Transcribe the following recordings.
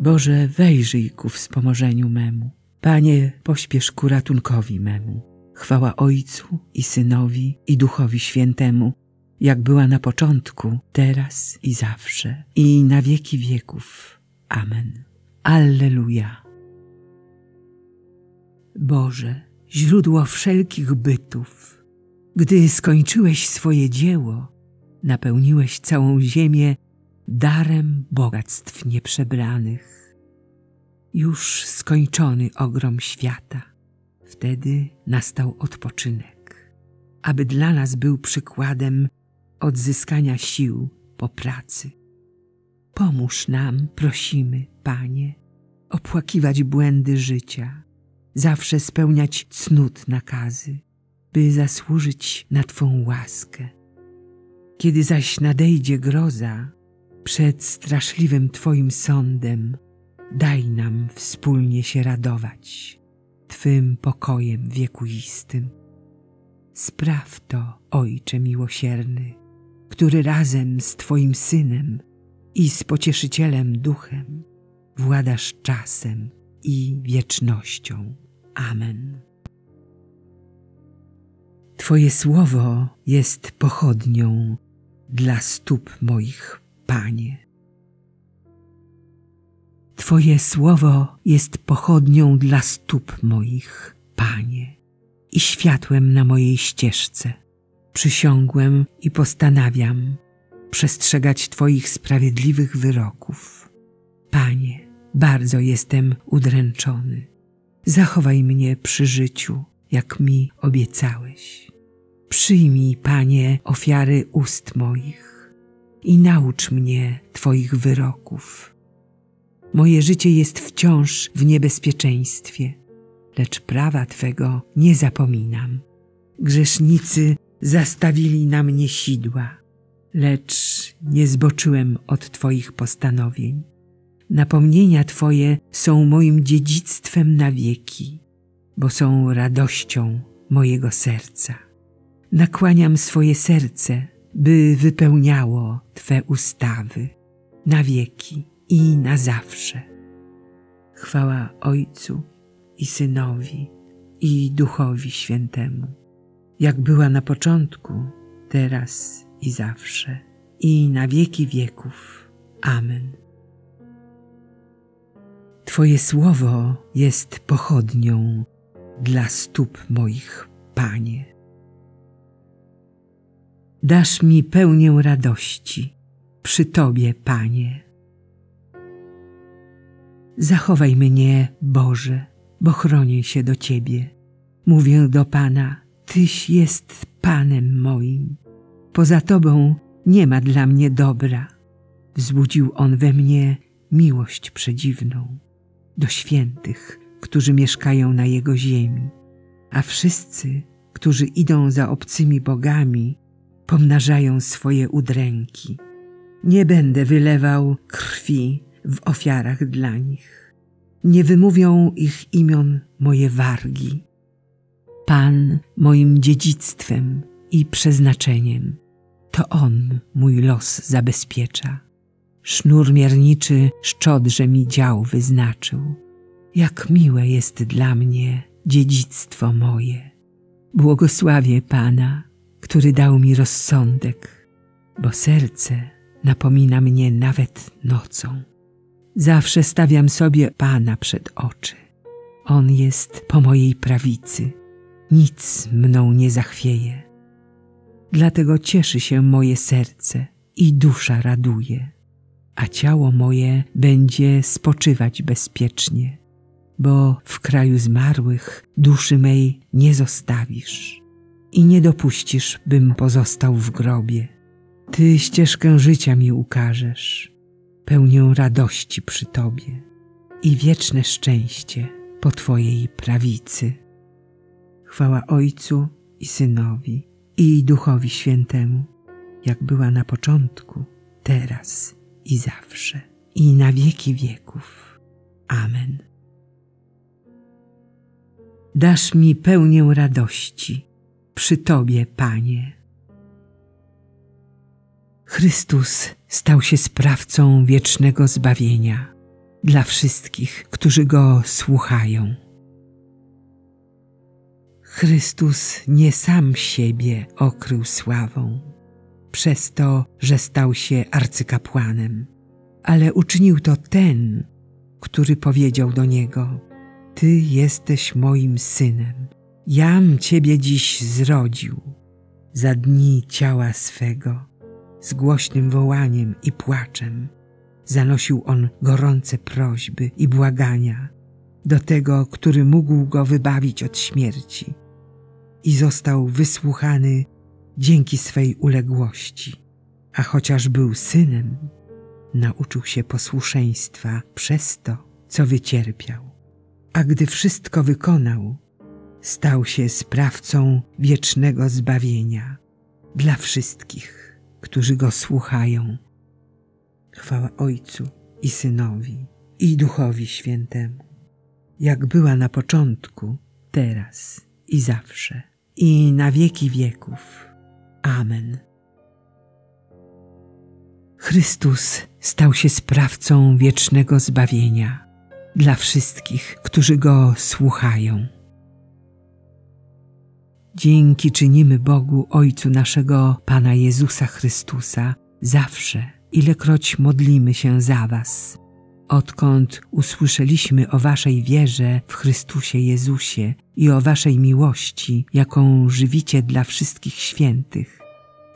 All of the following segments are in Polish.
Boże, wejrzyj ku wspomożeniu memu. Panie, pośpiesz ku ratunkowi memu. Chwała Ojcu i Synowi i Duchowi Świętemu, jak była na początku, teraz i zawsze, i na wieki wieków. Amen. Alleluja. Boże, źródło wszelkich bytów, gdy skończyłeś swoje dzieło, napełniłeś całą ziemię darem bogactw nieprzebranych. Już skończony ogrom świata, wtedy nastał odpoczynek, aby dla nas był przykładem odzyskania sił po pracy. Pomóż nam, prosimy, Panie, opłakiwać błędy życia, zawsze spełniać cnót nakazy, by zasłużyć na Twą łaskę. Kiedy zaś nadejdzie groza przed straszliwym Twoim sądem, daj nam wspólnie się radować Twym pokojem wiekuistym. Spraw to, Ojcze miłosierny, który razem z Twoim Synem i z Pocieszycielem Duchem władasz czasem i wiecznością. Amen. Twoje słowo jest pochodnią dla stóp moich, Panie. Twoje słowo jest pochodnią dla stóp moich, Panie, i światłem na mojej ścieżce. Przysiągłem i postanawiam przestrzegać Twoich sprawiedliwych wyroków. Panie, bardzo jestem udręczony. Zachowaj mnie przy życiu, jak mi obiecałeś. Przyjmij, Panie, ofiary ust moich i naucz mnie Twoich wyroków. Moje życie jest wciąż w niebezpieczeństwie, lecz prawa Twego nie zapominam. Grzesznicy zastawili na mnie sidła, lecz nie zboczyłem od Twoich postanowień. Napomnienia Twoje są moim dziedzictwem na wieki, bo są radością mojego serca. Nakłaniam swoje serce, by wypełniało Twe ustawy na wieki i na zawsze. Chwała Ojcu i Synowi i Duchowi Świętemu, jak była na początku, teraz i zawsze, i na wieki wieków. Amen. Twoje słowo jest pochodnią dla stóp moich, Panie. Dasz mi pełnię radości przy Tobie, Panie. Zachowaj mnie, Boże, bo chronię się do Ciebie. Mówię do Pana, Tyś jest Panem moim. Poza Tobą nie ma dla mnie dobra. Wzbudził On we mnie miłość przedziwną do świętych, którzy mieszkają na Jego ziemi, a wszyscy, którzy idą za obcymi bogami, pomnażają swoje udręki. Nie będę wylewał krwi w ofiarach dla nich. Nie wymówią ich imion moje wargi. Pan moim dziedzictwem i przeznaczeniem, to On mój los zabezpiecza. Sznur mierniczy szczodrze mi dział wyznaczył. Jak miłe jest dla mnie dziedzictwo moje. Błogosławię Pana, który dał mi rozsądek, bo serce napomina mnie nawet nocą. Zawsze stawiam sobie Pana przed oczy. On jest po mojej prawicy. Nic mną nie zachwieje. Dlatego cieszy się moje serce i dusza raduje, a ciało moje będzie spoczywać bezpiecznie, bo w kraju zmarłych duszy mej nie zostawisz i nie dopuścisz, bym pozostał w grobie. Ty ścieżkę życia mi ukażesz, pełnię radości przy Tobie i wieczne szczęście po Twojej prawicy. Chwała Ojcu i Synowi i Duchowi Świętemu, jak była na początku, teraz i zawsze, i na wieki wieków. Amen. Dasz mi pełnię radości przy Tobie, Panie. Chrystus stał się sprawcą wiecznego zbawienia dla wszystkich, którzy Go słuchają. Chrystus nie sam siebie okrył sławą, przez to, że stał się arcykapłanem, ale uczynił to Ten, który powiedział do Niego: Ty jesteś moim Synem, jam Ciebie dziś zrodził. Za dni ciała swego, z głośnym wołaniem i płaczem, zanosił on gorące prośby i błagania do Tego, który mógł go wybawić od śmierci, i został wysłuchany dzięki swej uległości. A chociaż był synem, nauczył się posłuszeństwa przez to, co wycierpiał. A gdy wszystko wykonał, stał się sprawcą wiecznego zbawienia dla wszystkich, którzy Go słuchają. Chwała Ojcu i Synowi, i Duchowi Świętemu, jak była na początku, teraz i zawsze, i na wieki wieków. Amen. Chrystus stał się sprawcą wiecznego zbawienia dla wszystkich, którzy Go słuchają. Dzięki czynimy Bogu, Ojcu naszego Pana Jezusa Chrystusa, zawsze, ilekroć modlimy się za Was, odkąd usłyszeliśmy o Waszej wierze w Chrystusie Jezusie i o Waszej miłości, jaką żywicie dla wszystkich świętych,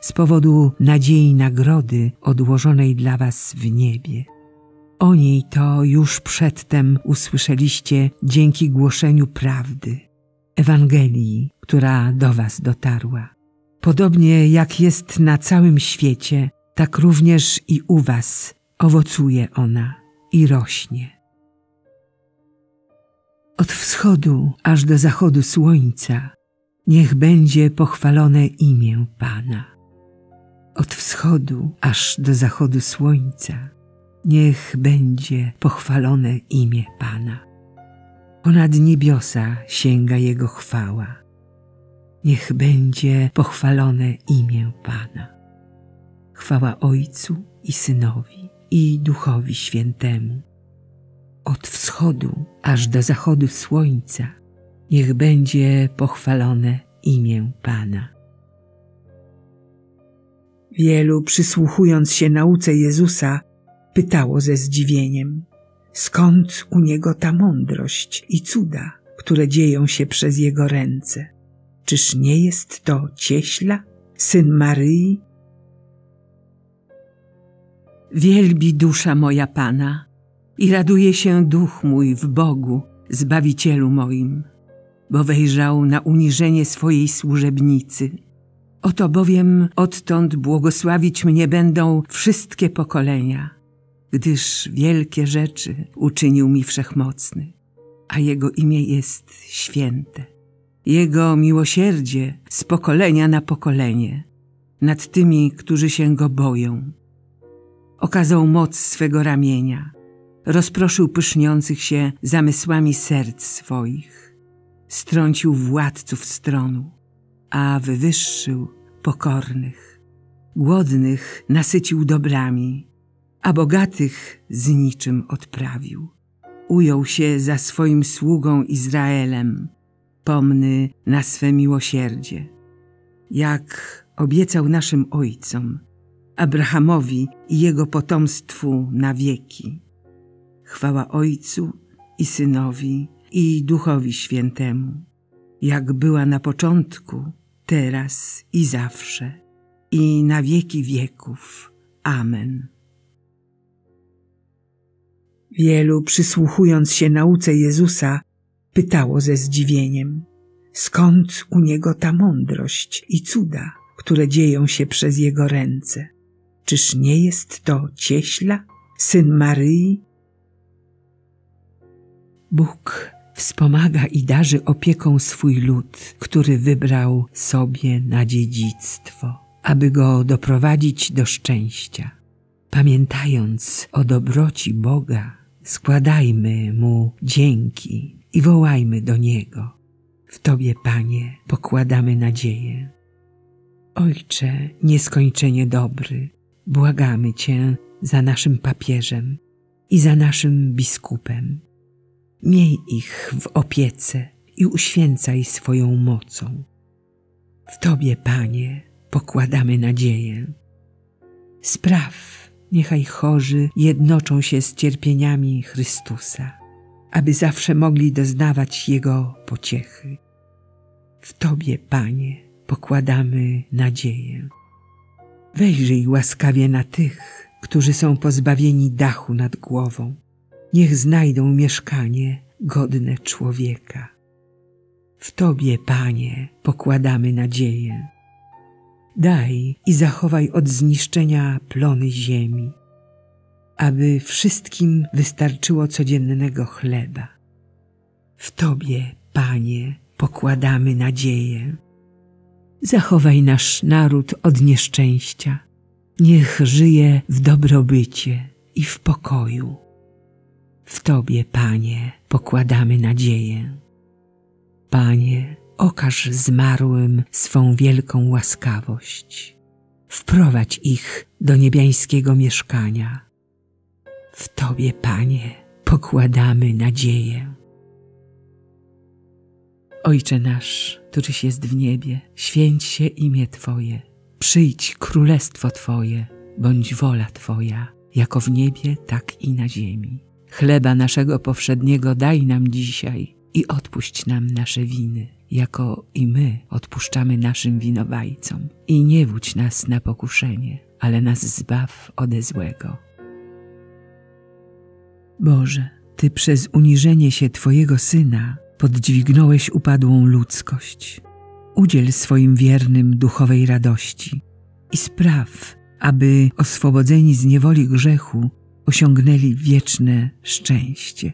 z powodu nadziei nagrody odłożonej dla Was w niebie. O niej to już przedtem usłyszeliście dzięki głoszeniu prawdy, Ewangelii, która do Was dotarła. Podobnie jak jest na całym świecie, tak również i u Was owocuje ona i rośnie. Od wschodu aż do zachodu słońca niech będzie pochwalone imię Pana. Od wschodu aż do zachodu słońca niech będzie pochwalone imię Pana. Ponad niebiosa sięga Jego chwała. Niech będzie pochwalone imię Pana. Chwała Ojcu i Synowi, i Duchowi Świętemu. Od wschodu aż do zachodu słońca niech będzie pochwalone imię Pana. Wielu, przysłuchując się nauce Jezusa, pytało ze zdziwieniem, skąd u Niego ta mądrość i cuda, które dzieją się przez Jego ręce. Czyż nie jest to cieśla, syn Maryi? Wielbi dusza moja Pana i raduje się duch mój w Bogu, Zbawicielu moim, bo wejrzał na uniżenie swojej służebnicy. Oto bowiem odtąd błogosławić mnie będą wszystkie pokolenia, gdyż wielkie rzeczy uczynił mi Wszechmocny, a Jego imię jest święte. Jego miłosierdzie z pokolenia na pokolenie nad tymi, którzy się Go boją. Okazał moc swego ramienia, rozproszył pyszniących się zamysłami serc swoich, strącił władców stronu, a wywyższył pokornych. Głodnych nasycił dobrami, a bogatych z niczym odprawił. Ujął się za swoim sługą Izraelem, pomny na swe miłosierdzie, jak obiecał naszym ojcom, Abrahamowi i jego potomstwu na wieki. Chwała Ojcu i Synowi, i Duchowi Świętemu, jak była na początku, teraz i zawsze, i na wieki wieków. Amen. Wielu, przysłuchując się nauce Jezusa, pytało ze zdziwieniem, skąd u Niego ta mądrość i cuda, które dzieją się przez Jego ręce. Czyż nie jest to cieśla, syn Maryi? Bóg wspomaga i darzy opieką swój lud, który wybrał sobie na dziedzictwo, aby go doprowadzić do szczęścia. Pamiętając o dobroci Boga, składajmy Mu dzięki i wołajmy do Niego. W Tobie, Panie, pokładamy nadzieję. Ojcze nieskończenie dobry, błagamy Cię za naszym papieżem i za naszym biskupem. Miej ich w opiece i uświęcaj swoją mocą. W Tobie, Panie, pokładamy nadzieję. Spraw, niechaj chorzy jednoczą się z cierpieniami Chrystusa, aby zawsze mogli doznawać Jego pociechy. W Tobie, Panie, pokładamy nadzieję. Wejrzyj łaskawie na tych, którzy są pozbawieni dachu nad głową. Niech znajdą mieszkanie godne człowieka. W Tobie, Panie, pokładamy nadzieję. Daj i zachowaj od zniszczenia plony ziemi, aby wszystkim wystarczyło codziennego chleba. W Tobie, Panie, pokładamy nadzieję. Zachowaj nasz naród od nieszczęścia. Niech żyje w dobrobycie i w pokoju. W Tobie, Panie, pokładamy nadzieję. Panie, okaż zmarłym swą wielką łaskawość. Wprowadź ich do niebiańskiego mieszkania. W Tobie, Panie, pokładamy nadzieję. Ojcze nasz, któryś jest w niebie, święć się imię Twoje. Przyjdź królestwo Twoje, bądź wola Twoja, jako w niebie, tak i na ziemi. Chleba naszego powszedniego daj nam dzisiaj i odpuść nam nasze winy, jako i my odpuszczamy naszym winowajcom. I nie wódź nas na pokuszenie, ale nas zbaw ode złego. Boże, Ty przez uniżenie się Twojego Syna podźwignąłeś upadłą ludzkość. Udziel swoim wiernym duchowej radości i spraw, aby oswobodzeni z niewoli grzechu osiągnęli wieczne szczęście.